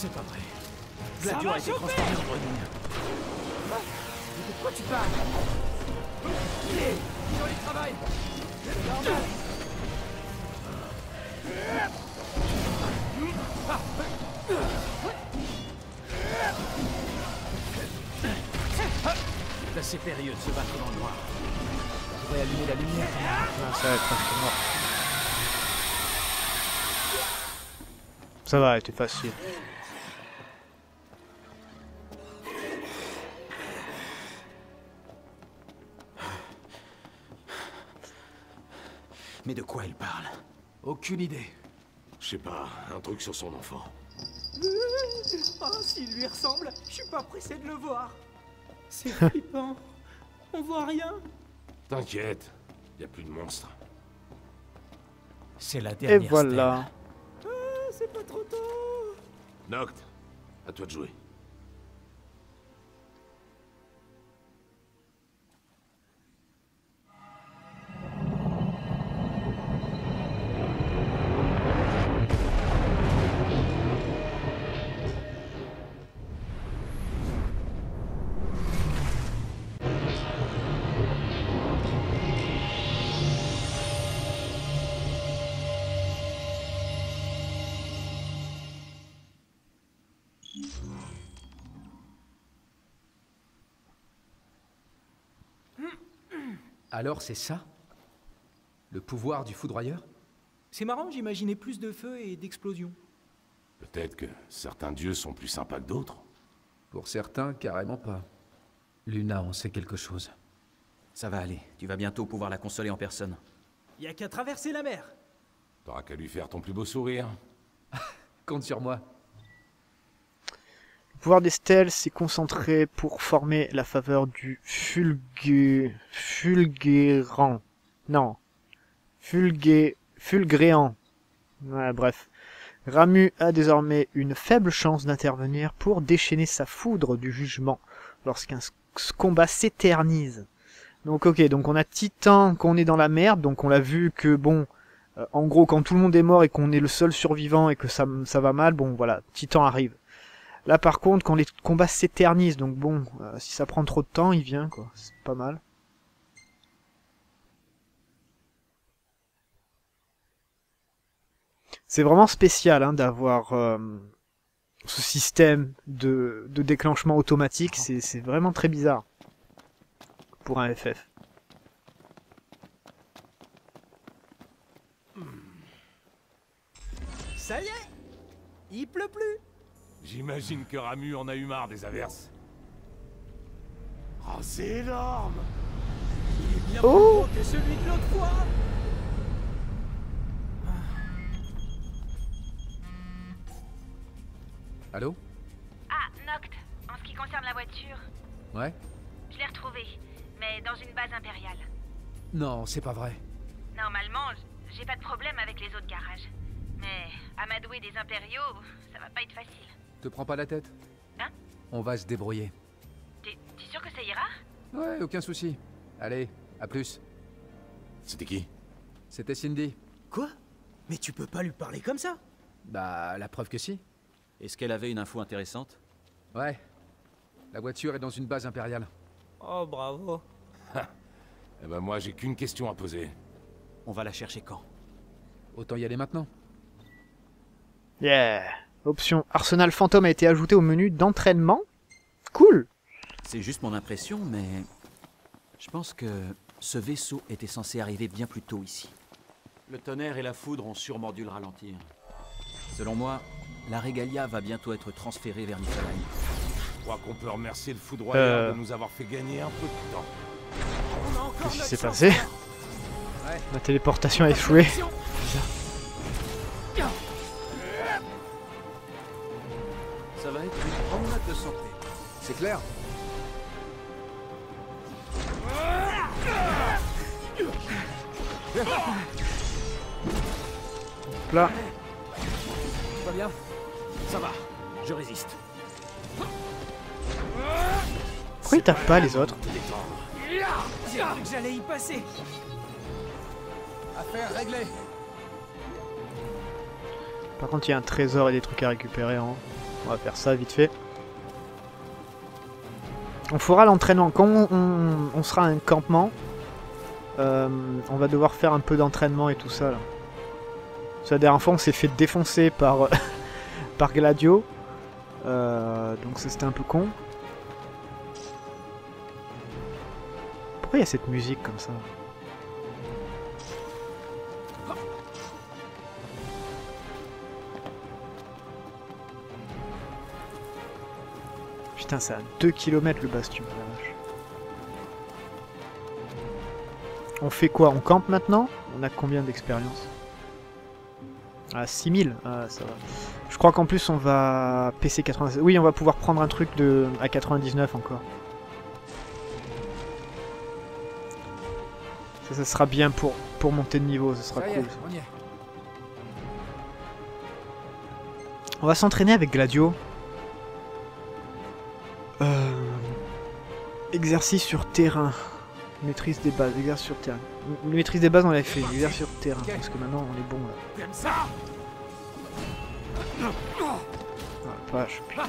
C'est pas vrai. Gladio a été transformé en grenouille. De quoi tu parles? Sur les travail. C'est normal. C'est assez périlleux de se battre dans le noir. On pourrait allumer la lumière. Ça va être facile. Ça va être facile. Mais de quoi il parle? Aucune idée. Je sais pas, un truc sur son enfant. Ah, oh, s'il lui ressemble, je suis pas pressé de le voir. C'est flippant. On voit rien. T'inquiète, y a plus de monstres. C'est la dernière. Et voilà. Ah, c'est pas trop tôt. Noct, à toi de jouer. Alors c'est ça? Le pouvoir du foudroyeur? C'est marrant, j'imaginais plus de feu et d'explosions. Peut-être que certains dieux sont plus sympas que d'autres? Pour certains, carrément pas. Luna en sait quelque chose. Ça va aller, tu vas bientôt pouvoir la consoler en personne. Y a qu'à traverser la mer! T'auras qu'à lui faire ton plus beau sourire. Compte sur moi. Le pouvoir des stèles s'est concentré pour former la faveur du Fulguéran. Non. Fulguéran. Ouais, bref. Ramu a désormais une faible chance d'intervenir pour déchaîner sa foudre du jugement lorsqu'un combat s'éternise. Donc ok, donc on a Titan, qu'on est dans la merde, donc on l'a vu que bon... en gros, quand tout le monde est mort et qu'on est le seul survivant et que ça va mal, bon voilà, Titan arrive. Là par contre, quand les combats s'éternisent, donc bon, si ça prend trop de temps, il vient quoi, c'est pas mal. C'est vraiment spécial hein, d'avoir ce système de déclenchement automatique, c'est vraiment très bizarre pour un FF. Ça y est, il pleut plus. J'imagine que Ramu en a eu marre des averses. Oh, c'est énorme! Il est bien plus gros que celui de l'autre fois! Allô? Ah, Noct, en ce qui concerne la voiture. Ouais? Je l'ai retrouvée, mais dans une base impériale. Non, c'est pas vrai. Normalement, j'ai pas de problème avec les autres garages. Mais amadouer des impériaux, ça va pas être facile. Te prends pas la tête. Hein? On va se débrouiller. T'es sûr que ça ira? Ouais, aucun souci. Allez, à plus. C'était qui? C'était Cindy. Quoi? Mais tu peux pas lui parler comme ça? Bah, la preuve que si. Est-ce qu'elle avait une info intéressante? Ouais. La voiture est dans une base impériale. Oh, bravo. Eh ben moi, j'ai qu'une question à poser. On va la chercher quand? Autant y aller maintenant. Yeah. Option Arsenal Fantôme a été ajouté au menu d'entraînement. Cool. C'est juste mon impression, mais je pense que ce vaisseau était censé arriver bien plus tôt ici. Le tonnerre et la foudre ont sûrement dû le ralentir. Selon moi, la Régalia va bientôt être transférée vers Nikolaï. Je crois qu'on peut remercier le foudroyeur de nous avoir fait gagner un peu de temps. Qu'est-ce qui s'est passé? Ouais. Ma téléportation a échoué. Ça va être une promenade de santé. C'est clair? Là. Pas bien? Ça va, je résiste. Pourquoi ils tapent pas les autres? J'ai cru que j'allais y passer. Affaire réglée. Par contre, il y a un trésor et des trucs à récupérer en haut. On va faire ça vite fait. On fera l'entraînement. Quand on sera à un campement, on va devoir faire un peu d'entraînement et tout ça. Là. La dernière fois, on s'est fait défoncer par, par Gladio. Donc c'était un peu con. Pourquoi il y a cette musique comme ça? Putain, c'est à 2 km le bastion. On fait quoi? On campe maintenant? On a combien d'expérience? Ah, 6000, ah, ça va. Je crois qu'en plus on va PC 96. Oui, on va pouvoir prendre un truc de à 99 encore. Ça, ça sera bien pour monter de niveau, ça sera cool. On va s'entraîner avec Gladio. Exercice sur terrain. Maîtrise des bases, exercice sur terrain. Maîtrise des bases on l'avait fait, exercice sur terrain, parce que maintenant on est bon là. Ah la vache, putain.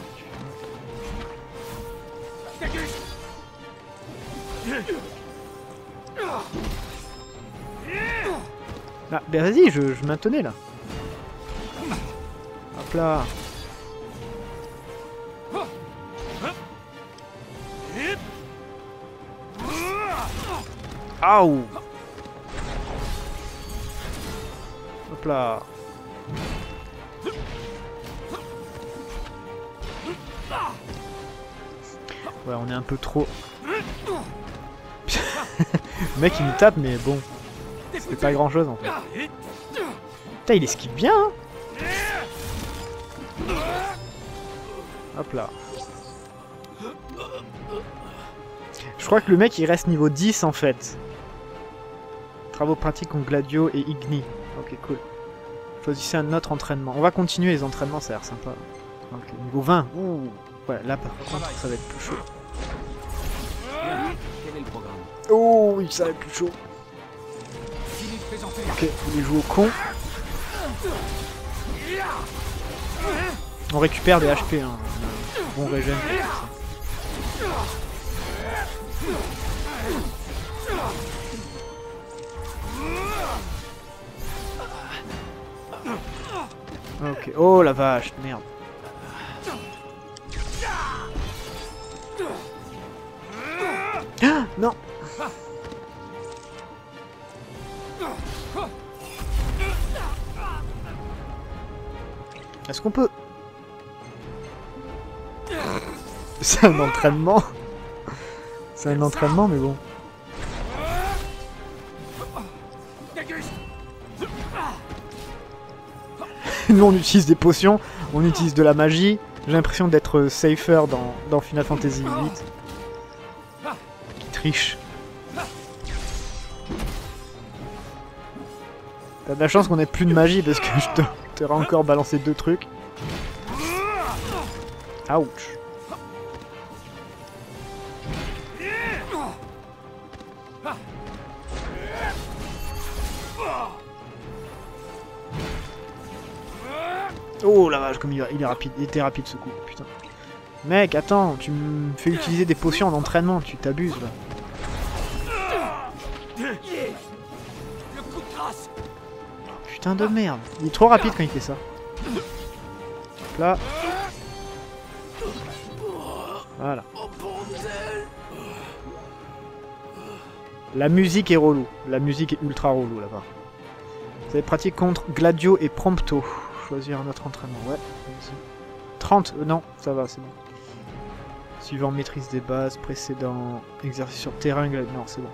Ah, ben vas-y, je maintenais là. Hop là. Aouh! Hop là! Ouais, on est un peu trop... Le mec il nous tape, mais bon. C'est pas grand chose en fait. Putain, il esquive bien! Hein. Hop là! Je crois que le mec il reste niveau 10 en fait. Travaux pratiques en Gladio et Igni. Ok, cool. Choisissez un autre entraînement. On va continuer les entraînements, ça a l'air sympa. Okay, niveau 20. Ouh. Ouais, là par contre, ça va être plus chaud. Quel est le programme? Oh oui, ça va être plus chaud. Ok, on les joue au con. On récupère des HP, hein. Bon régène. Ok, oh la vache, merde. Ah, non. Est-ce qu'on peut... C'est un entraînement. C'est un entraînement, mais bon. Nous on utilise des potions, on utilise de la magie. J'ai l'impression d'être safer dans Final Fantasy VIII. Qui triche. T'as de la chance qu'on ait plus de magie parce que je t'aurais encore balancé 2 trucs. Ouch. Oh la vache, comme il est rapide, il était rapide ce coup, putain. Mec, attends, tu me fais utiliser des potions en entraînement, tu t'abuses là. Putain de merde, il est trop rapide quand il fait ça. Là. Voilà. La musique est relou, la musique est ultra relou là-bas. Vous avez pratiqué contre Gladio et Prompto. Choisir un autre entraînement, ouais. 30, non, ça va, c'est bon. Suivant maîtrise des bases, précédent, exercice sur terrain, non, c'est bon.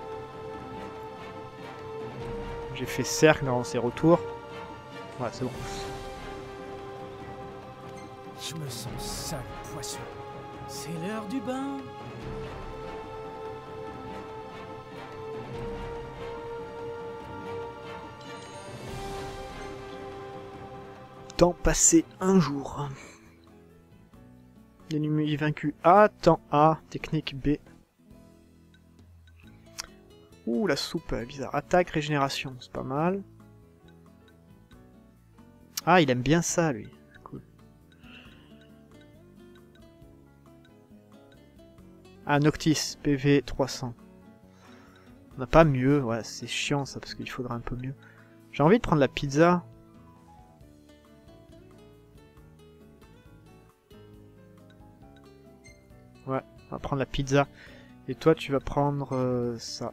J'ai fait cercle dans ses retours. Ouais, c'est bon. Je me sens sale, poisson. C'est l'heure du bain. Temps passé un jour. L'ennemi vaincu A, temps A, technique B. Ouh, la soupe, bizarre. Attaque, régénération, c'est pas mal. Ah, il aime bien ça, lui. Cool. Ah, Noctis, PV 300. On n'a pas mieux, ouais, c'est chiant ça, parce qu'il faudra un peu mieux. J'ai envie de prendre la pizza. Ouais, on va prendre la pizza. Et toi, tu vas prendre ça.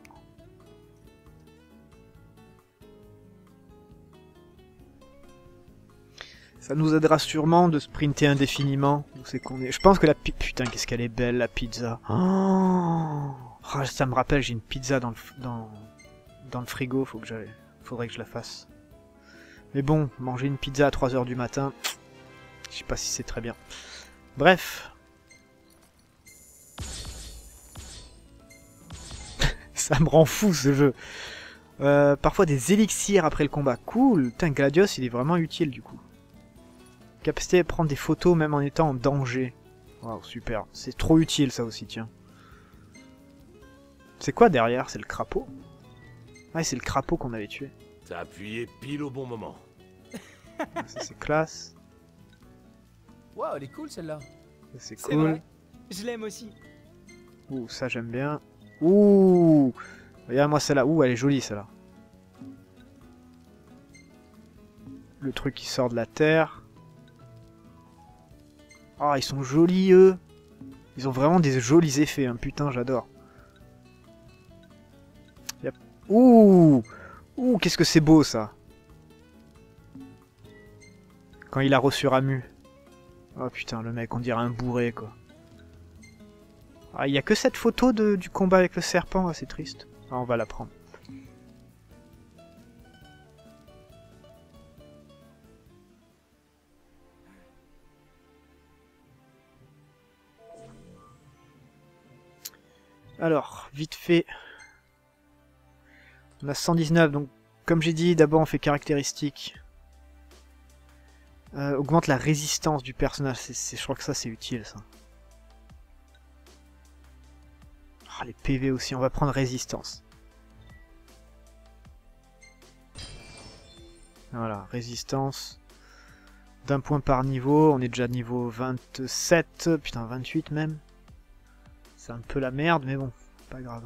Ça nous aidera sûrement de sprinter indéfiniment. Donc c'est qu'on est... Je pense que la pizza... Putain, qu'est-ce qu'elle est belle, la pizza. Oh, oh, ça me rappelle, j'ai une pizza dans le, dans le frigo. Faut que j'aille... Faudrait que je la fasse. Mais bon, manger une pizza à 3 h du matin... Je sais pas si c'est très bien. Bref. Ça me rend fou, ce jeu. Parfois des élixirs après le combat. Cool. Putain, Gladios, il est vraiment utile, du coup. Capacité à prendre des photos même en étant en danger. Waouh, super. C'est trop utile ça aussi, tiens. C'est quoi derrière? C'est le crapaud? Ouais, c'est le crapaud qu'on avait tué. T'as appuyé pile au bon moment. Ça, c'est classe. Waouh, elle est cool celle-là. C'est cool. Vrai. Je l'aime aussi. Ouh, ça j'aime bien. Ouh, regarde-moi celle-là. Ouh, elle est jolie celle-là. Le truc qui sort de la terre. Ah, oh, ils sont jolis, eux. Ils ont vraiment des jolis effets, hein. Putain, j'adore. Yep. Ouh, ouh, qu'est-ce que c'est beau, ça. Quand il a reçu Ramu. Oh, putain, le mec, on dirait un bourré, quoi. Ah, il n'y a que cette photo du combat avec le serpent, ah, c'est triste. Ah, on va la prendre. Alors, vite fait, on a 119, donc comme j'ai dit, d'abord on fait caractéristiques. Augmente la résistance du personnage, je crois que ça c'est utile ça. Oh, les PV aussi, on va prendre résistance. Voilà, résistance d'un point par niveau, on est déjà niveau 27, putain 28 même. C'est un peu la merde, mais bon, pas grave.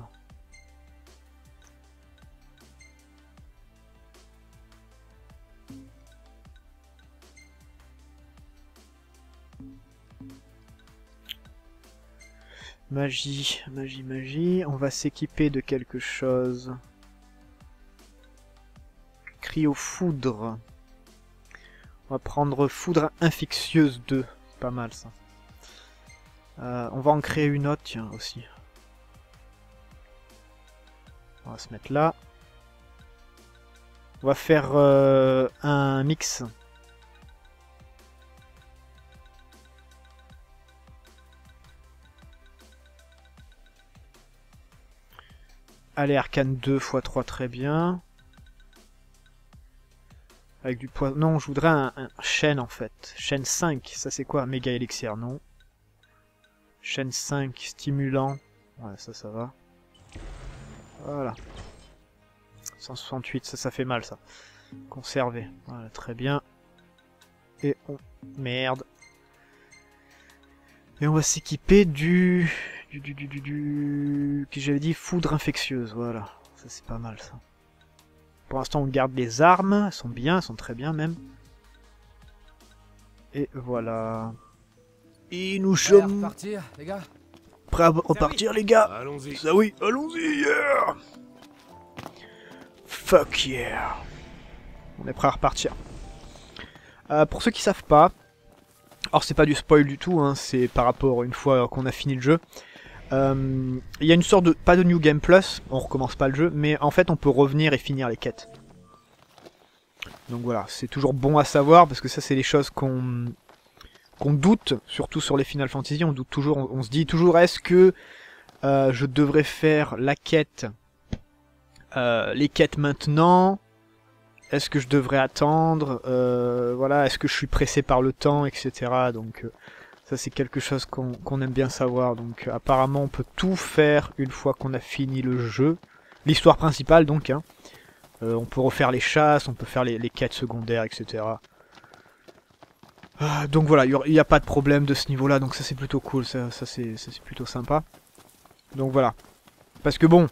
Magie, magie, magie. On va s'équiper de quelque chose. Cri aux foudres. On va prendre foudre infectieuse 2. C'est pas mal ça. On va en créer une autre, tiens, aussi. On va se mettre là. On va faire un mix. Allez, arcane 2 x 3, très bien. Avec du poison. Non, je voudrais un chêne, en fait. Chêne 5, ça c'est quoi? Méga élixir, non. Chaîne 5, stimulant. Ouais, ça va. Voilà. 168, ça fait mal, ça. Conserver. Voilà, très bien. Et on... Merde. Et on va s'équiper du... Que j'avais dit, foudre infectieuse. Voilà. Ça, c'est pas mal, ça. Pour l'instant, on garde les armes. Elles sont bien, elles sont très bien, même. Et voilà... Et nous sommes prêts à repartir, les gars. Allons-y. Ça oui, allons-y, yeah. Fuck yeah. On est prêt à repartir. Pour ceux qui savent pas, alors c'est pas du spoil du tout, hein, c'est par rapport une fois qu'on a fini le jeu. Il y a une sorte de, pas de New Game Plus, on recommence pas le jeu, mais en fait on peut revenir et finir les quêtes. Donc voilà, c'est toujours bon à savoir, parce que ça c'est les choses qu'on doute, surtout sur les Final Fantasy, on doute toujours, on se dit toujours, est-ce que je devrais faire la quête, les quêtes maintenant, est-ce que je devrais attendre, voilà, est-ce que je suis pressé par le temps, etc. Donc ça c'est quelque chose qu'on aime bien savoir, donc apparemment on peut tout faire une fois qu'on a fini le jeu, l'histoire principale donc, hein. On peut refaire les chasses, on peut faire les quêtes secondaires, etc. Donc voilà, il n'y a pas de problème de ce niveau-là, donc ça c'est plutôt cool, ça c'est plutôt sympa. Donc voilà. Parce que bon,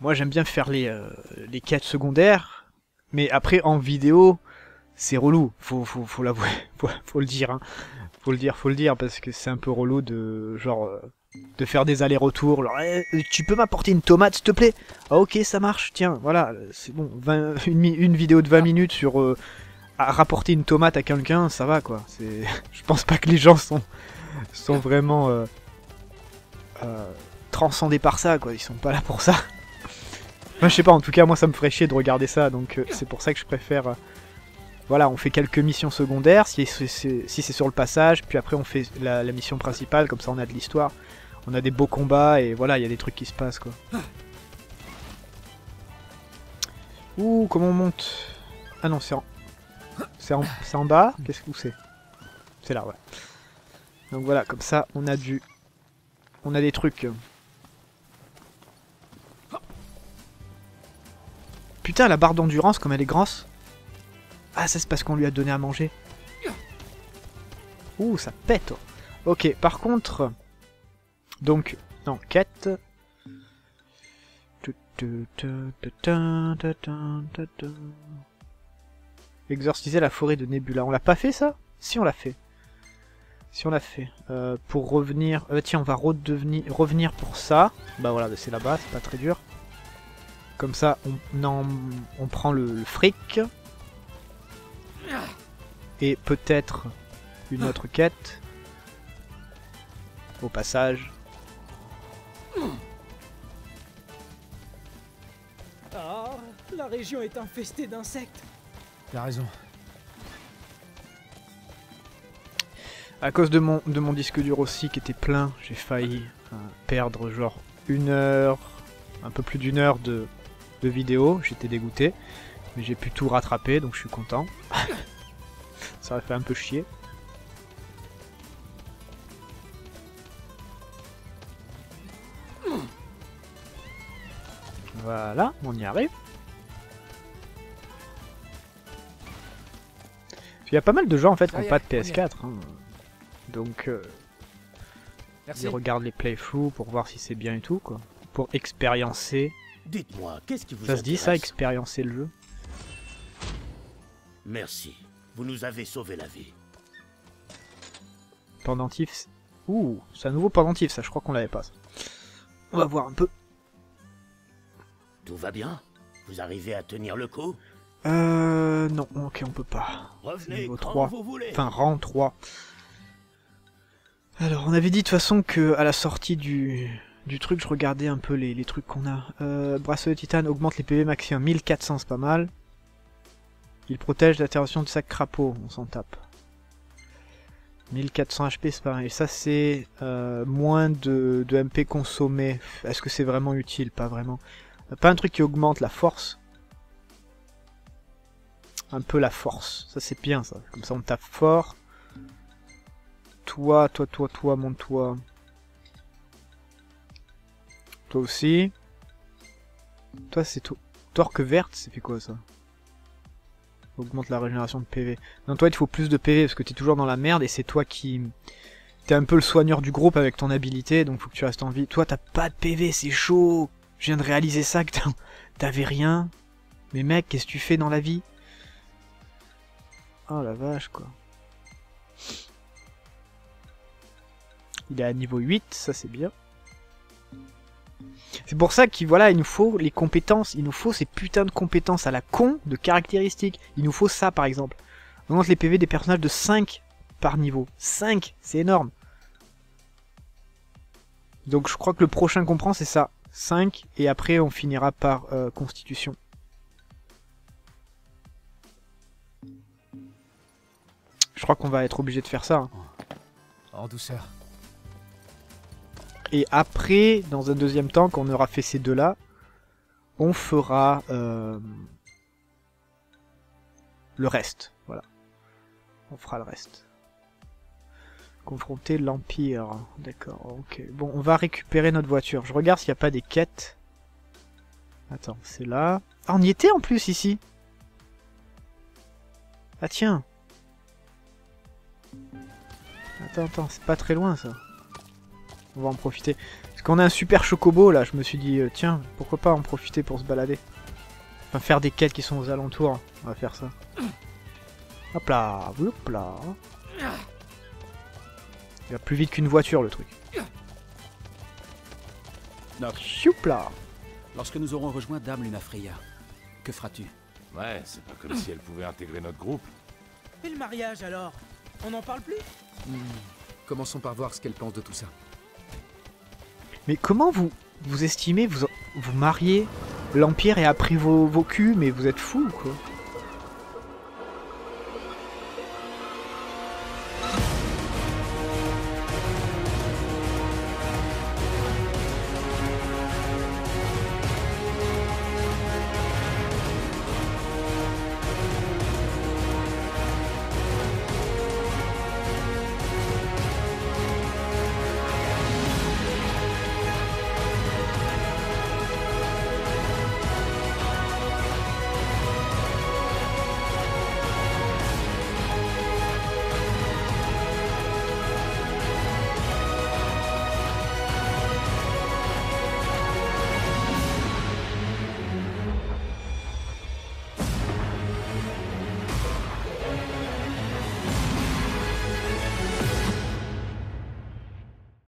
moi j'aime bien faire les quêtes secondaires, mais après en vidéo, c'est relou. Faut l'avouer, faut le dire. Hein. Faut le dire, parce que c'est un peu relou de genre de faire des allers-retours. Tu peux m'apporter une tomate s'il te plaît? Ah ok, ça marche, tiens, voilà, c'est bon, une vidéo de 20 minutes sur rapporter une tomate à quelqu'un, ça va quoi. Je pense pas que les gens sont vraiment transcendés par ça quoi, ils sont pas là pour ça. Moi je sais pas, en tout cas moi ça me ferait chier de regarder ça, donc c'est pour ça que je préfère... Voilà, on fait quelques missions secondaires, si c'est sur le passage, puis après on fait la mission principale, comme ça on a de l'histoire, on a des beaux combats, et voilà, il y a des trucs qui se passent, quoi. Ouh, comment on monte? Ah non, c'est en bas? Qu'est-ce que c'est? C'est là, ouais. Donc voilà, comme ça, on a des trucs. Putain, la barre d'endurance, comme elle est grosse. Ah, ça c'est parce qu'on lui a donné à manger. Ouh, ça pète. Ok, par contre... Donc, non, quête. Exorciser la forêt de Nebula. On l'a pas fait ça? Si, on l'a fait. Si, on l'a fait. Pour revenir... tiens, on va revenir pour ça. Bah voilà, c'est là-bas, c'est pas très dur. Comme ça, on prend le fric. Et peut-être une autre quête au passage. Ah, la région est infestée d'insectes. T'as raison. À cause de mon disque dur aussi qui était plein, j'ai failli perdre genre une heure, un peu plus d'une heure de vidéo. J'étais dégoûté, mais j'ai pu tout rattraper, donc je suis content. Ça aurait fait un peu chier. Voilà, on y arrive. Il y a pas mal de gens en fait qui n'ont pas de PS4. Hein. Donc, ils regardent les playthroughs pour voir si c'est bien et tout, quoi. Pour expériencer. Dites-moi, qu'est-ce qui vous intéresse ? Ça se dit ça, expériencer le jeu. Merci. Vous nous avez sauvé la vie. Pendentif. Ouh, c'est un nouveau pendentif, ça, je crois qu'on l'avait pas. On va voir un peu. Tout va bien? Vous arrivez à tenir le coup? Non, ok, on peut pas. Revenez niveau 3. Vous voulez. Enfin, rang 3. Alors, on avait dit de toute façon que à la sortie du truc, je regardais un peu les trucs qu'on a. Bracelet de titane augmente les PV maximum 1400, c'est pas mal. Il protège l'atterration de sac crapaud, on s'en tape. 1400 HP, c'est pareil. Ça, c'est moins de MP consommé. Est-ce que c'est vraiment utile? Pas vraiment. Pas un truc qui augmente la force. Un peu la force. Ça, c'est bien, ça. Comme ça, on tape fort. Toi, monte-toi. Toi aussi. Toi, c'est tout. Torque verte, c'est fait quoi, ça? Augmente la régénération de PV. Non, toi il te faut plus de PV parce que t'es toujours dans la merde et c'est toi qui... T'es un peu le soigneur du groupe avec ton habilité, donc faut que tu restes en vie. Toi t'as pas de PV, c'est chaud. Je viens de réaliser ça, que t'avais rien. Mais mec, qu'est-ce que tu fais dans la vie? Oh la vache quoi. Il est à niveau 8, ça c'est bien. C'est pour ça qu'il voilà, il nous faut les compétences, il nous faut ces putains de compétences à la con de caractéristiques. Il nous faut ça par exemple. On augmente les PV des personnages de 5 par niveau. 5, c'est énorme. Donc je crois que le prochain qu'on prend c'est ça. 5 et après on finira par constitution. Je crois qu'on va être obligé de faire ça. Hein. En douceur. Et après, dans un deuxième temps, quand on aura fait ces deux-là, on fera le reste. Voilà. On fera le reste. Confronter l'Empire. D'accord, ok. Bon, on va récupérer notre voiture. Je regarde s'il n'y a pas des quêtes. Attends, c'est là. Ah, on y était en plus, ici. Ah, tiens. Attends, c'est pas très loin, ça. on va en profiter. Parce qu'on a un super chocobo là, je me suis dit tiens, pourquoi pas en profiter pour se balader. Enfin faire des quêtes qui sont aux alentours, on va faire ça. Hop là, hop là. Il va plus vite qu'une voiture le truc. Choup là. Lorsque nous aurons rejoint Dame Luna Freya, que feras-tu? Ouais, c'est pas comme si elle pouvait intégrer notre groupe. Et le mariage alors? On n'en parle plus? Commençons par voir ce qu'elle pense de tout ça. Mais comment vous estimez vous mariez l'Empire et a pris vos culs, mais vous êtes fous quoi.